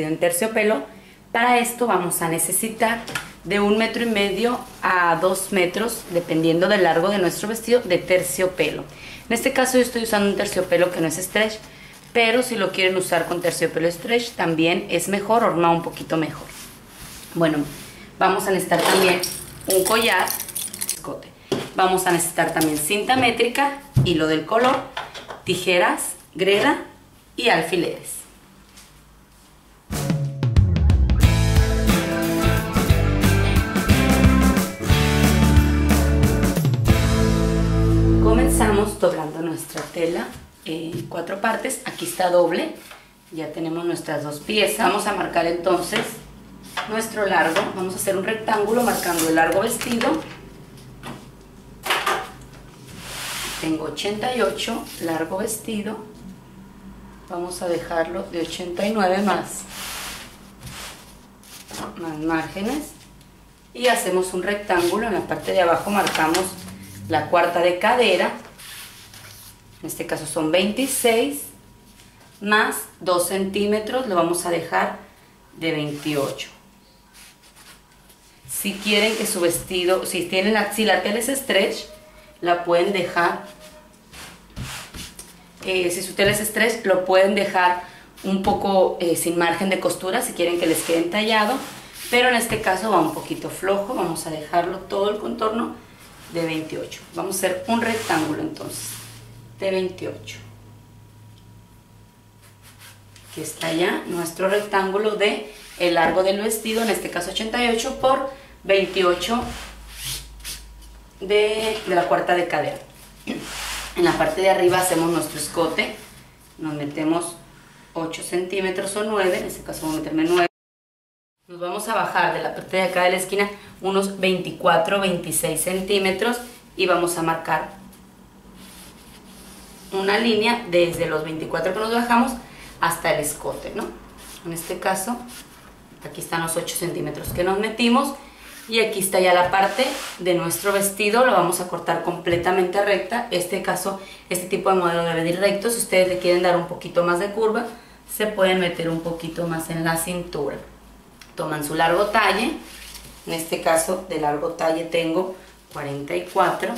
vestido en terciopelo. Para esto vamos a necesitar de 1,5 metros a 2 metros, dependiendo del largo de nuestro vestido, de terciopelo. En este caso yo estoy usando un terciopelo que no es stretch, pero si lo quieren usar con terciopelo stretch también es mejor, horma un poquito mejor. Bueno, vamos a necesitar también un collar, escote. Vamos a necesitar también cinta métrica, hilo del color, tijeras, greda y alfileres. Comenzamos doblando nuestra tela en 4 partes. Aquí está doble, ya tenemos nuestras 2 piezas. Vamos a marcar entonces nuestro largo. Vamos a hacer un rectángulo marcando el largo vestido. Tengo 88, largo vestido. Vamos a dejarlo de 89 más márgenes, y hacemos un rectángulo. En la parte de abajo marcamos la cuarta de cadera, en este caso son 26 más 2 centímetros, lo vamos a dejar de 28. Si quieren que su vestido, si la tela es stretch, la pueden dejar, si su tela es stretch, lo pueden dejar un poco sin margen de costura, si quieren que les quede entallado, pero en este caso va un poquito flojo. Vamos a dejarlo todo el contorno de 28. Vamos a hacer un rectángulo entonces de 28. Aquí está ya nuestro rectángulo de el largo del vestido, en este caso 88 por 28 de la cuarta de cadera. En la parte de arriba hacemos nuestro escote, nos metemos 8 centímetros o 9, en este caso voy a meterme 9. Nos vamos a bajar de la parte de acá de la esquina unos 24, 26 centímetros y vamos a marcar una línea desde los 24 que nos bajamos hasta el escote, ¿no? En este caso, aquí están los 8 centímetros que nos metimos y aquí está ya la parte de nuestro vestido. Lo vamos a cortar completamente recta. En este caso, este tipo de modelo debe ir recto. Si ustedes le quieren dar un poquito más de curva, se pueden meter un poquito más en la cintura. Toman su largo talle, en este caso de largo talle tengo 44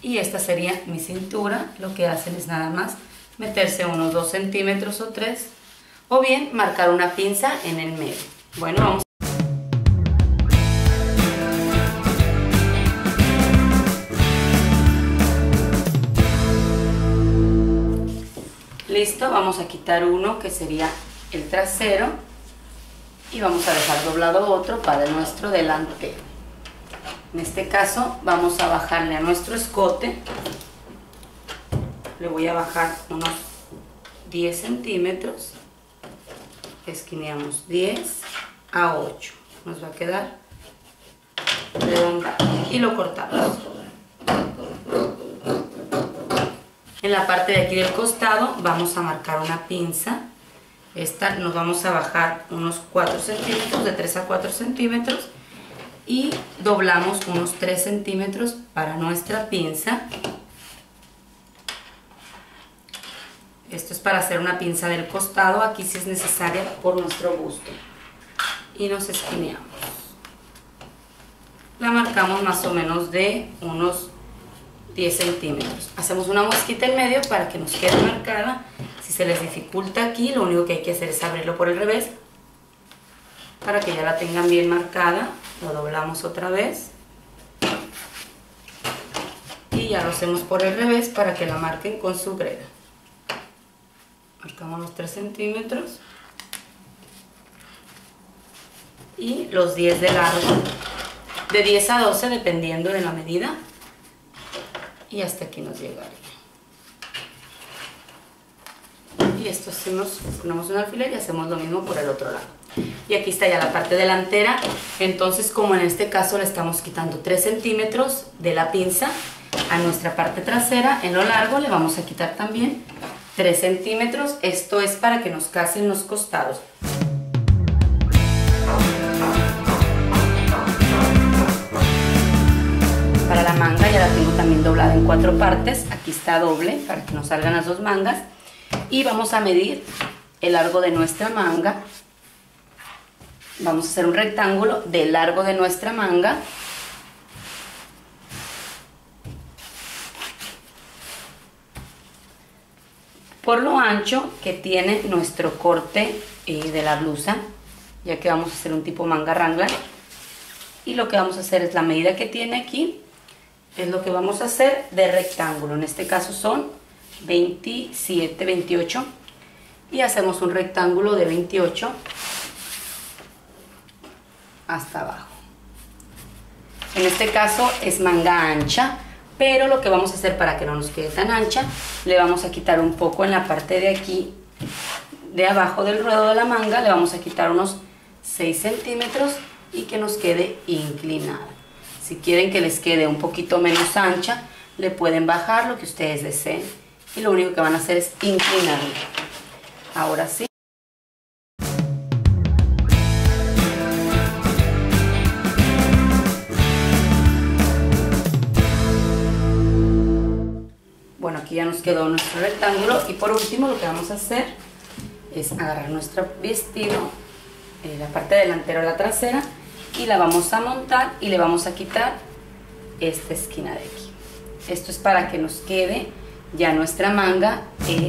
y esta sería mi cintura. Lo que hacen es nada más meterse unos 2 centímetros o 3, o bien marcar una pinza en el medio. Bueno, vamos. Listo, vamos a quitar uno que sería el trasero y vamos a dejar doblado otro para nuestro delantero. En este caso vamos a bajarle a nuestro escote, le voy a bajar unos 10 centímetros, esquineamos 10 a 8, nos va a quedar redonda y lo cortamos. En la parte de aquí del costado vamos a marcar una pinza. Esta nos vamos a bajar unos 4 centímetros, de 3 a 4 centímetros, y doblamos unos 3 centímetros para nuestra pinza. Esto es para hacer una pinza del costado, aquí sí es necesaria por nuestro gusto. Y nos esquineamos. La marcamos más o menos de unos 10 centímetros. Hacemos una mosquita en medio para que nos quede marcada. Si se les dificulta aquí, lo único que hay que hacer es abrirlo por el revés para que ya la tengan bien marcada. Lo doblamos otra vez y ya lo hacemos por el revés para que la marquen con su greda. Marcamos los 3 centímetros y los 10 de largo, de 10 a 12 dependiendo de la medida, y hasta aquí nos llegaría. Y esto sí, nos ponemos un alfiler y hacemos lo mismo por el otro lado. Y aquí está ya la parte delantera. Entonces, como en este caso le estamos quitando 3 centímetros de la pinza a nuestra parte trasera, en lo largo le vamos a quitar también 3 centímetros. Esto es para que nos casen los costados. Para la manga ya la tengo también doblada en 4 partes. Aquí está doble para que nos salgan las 2 mangas. Y vamos a medir el largo de nuestra manga. Vamos a hacer un rectángulo del largo de nuestra manga. Por lo ancho que tiene nuestro corte de la blusa, ya que vamos a hacer un tipo manga Wrangler. Y lo que vamos a hacer es la medida que tiene aquí, es lo que vamos a hacer de rectángulo. En este caso son 27, 28 y hacemos un rectángulo de 28 hasta abajo. En este caso es manga ancha, pero lo que vamos a hacer para que no nos quede tan ancha, le vamos a quitar un poco en la parte de aquí, de abajo del ruedo de la manga, le vamos a quitar unos 6 centímetros y que nos quede inclinada. Si quieren que les quede un poquito menos ancha, le pueden bajar lo que ustedes deseen y lo único que van a hacer es inclinarlo. Ahora sí. Bueno, aquí ya nos quedó nuestro rectángulo y por último lo que vamos a hacer es agarrar nuestro vestido, la parte delantera o la trasera, y la vamos a montar y le vamos a quitar esta esquina de aquí. Esto es para que nos quede ya nuestra manga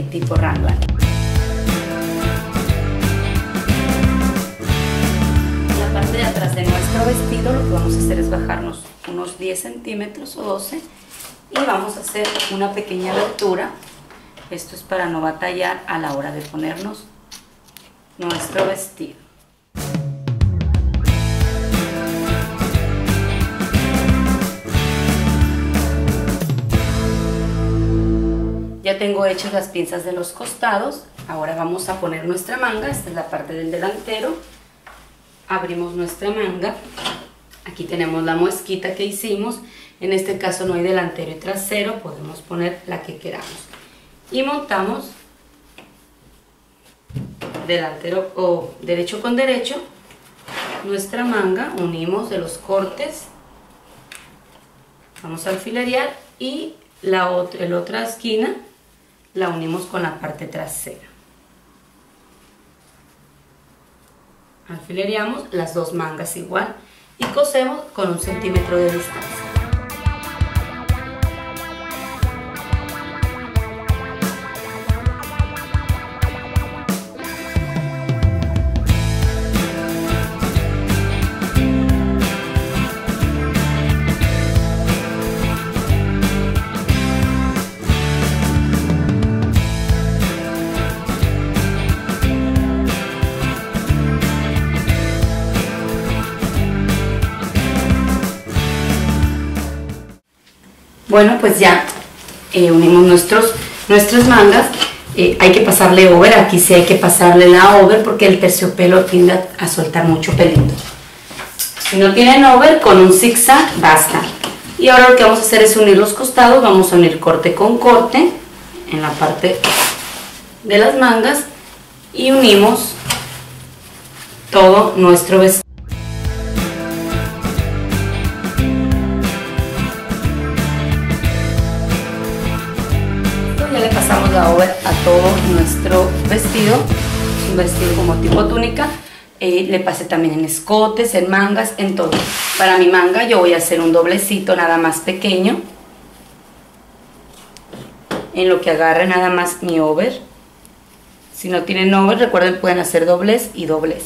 tipo Wrangler. La parte de atrás de nuestro vestido lo que vamos a hacer es bajarnos unos 10 centímetros o 12 y vamos a hacer una pequeña abertura. Esto es para no batallar a la hora de ponernos nuestro vestido. Ya tengo hechas las pinzas de los costados, ahora vamos a poner nuestra manga. Esta es la parte del delantero, abrimos nuestra manga, aquí tenemos la muesquita que hicimos, en este caso no hay delantero y trasero, podemos poner la que queramos. Y montamos delantero o derecho con derecho, nuestra manga, unimos de los cortes, vamos a alfilerear y la otra esquina la unimos con la parte trasera. Alfilereamos las dos mangas igual y cosemos con 1 centímetro de distancia. Bueno, pues ya unimos nuestras mangas, hay que pasarle over, aquí sí hay que pasarle la over porque el terciopelo tiende a soltar mucho pelito. Si no tienen over, con un zigzag basta. Y ahora lo que vamos a hacer es unir los costados, vamos a unir corte con corte en la parte de las mangas y unimos todo nuestro vestido. Pasamos la over a todo nuestro vestido, es un vestido como tipo túnica, le pasé también en escotes, en mangas, en todo. Para mi manga yo voy a hacer un doblecito nada más pequeño, en lo que agarre nada más mi over. Si no tienen over, recuerden, pueden hacer doblez y doblez.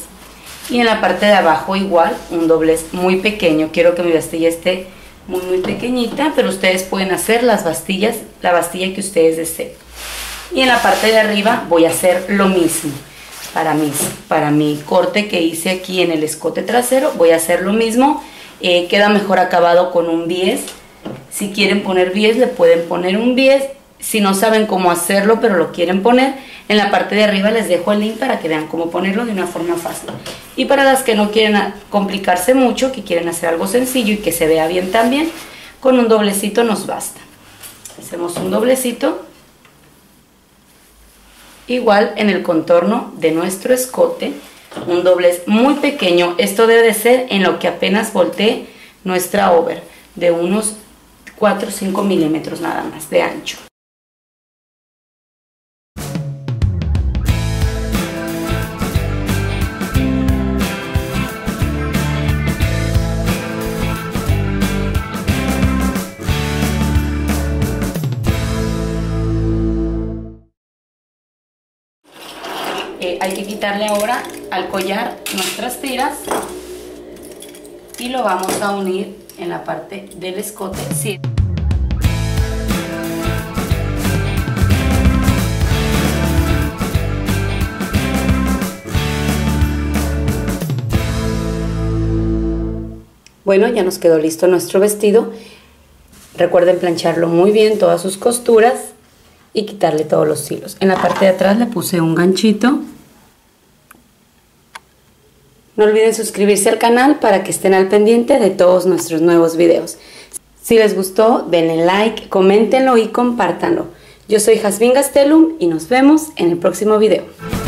Y en la parte de abajo igual, un doblez muy pequeño, quiero que mi vestilla esté muy muy pequeñita, pero ustedes pueden hacer las bastillas, la bastilla que ustedes deseen. Y en la parte de arriba voy a hacer lo mismo. Para mi corte que hice aquí en el escote trasero voy a hacer lo mismo. Queda mejor acabado con un bies. Si quieren poner bies, le pueden poner un bies. Si no saben cómo hacerlo pero lo quieren poner, en la parte de arriba les dejo el link para que vean cómo ponerlo de una forma fácil. Y para las que no quieren complicarse mucho, que quieren hacer algo sencillo y que se vea bien también, con un doblecito nos basta. Hacemos un doblecito igual en el contorno de nuestro escote, un doblez muy pequeño. Esto debe de ser en lo que apenas voltee nuestra over, de unos 4 o 5 milímetros nada más de ancho. quitarle ahora al collar nuestras tiras y lo vamos a unir en la parte del escote. Sí. Bueno, ya nos quedó listo nuestro vestido. Recuerden plancharlo muy bien, todas sus costuras y quitarle todos los hilos. En la parte de atrás le puse un ganchito. No olviden suscribirse al canal para que estén al pendiente de todos nuestros nuevos videos. Si les gustó, denle like, coméntenlo y compártanlo. Yo soy Jazmín Gastelum y nos vemos en el próximo video.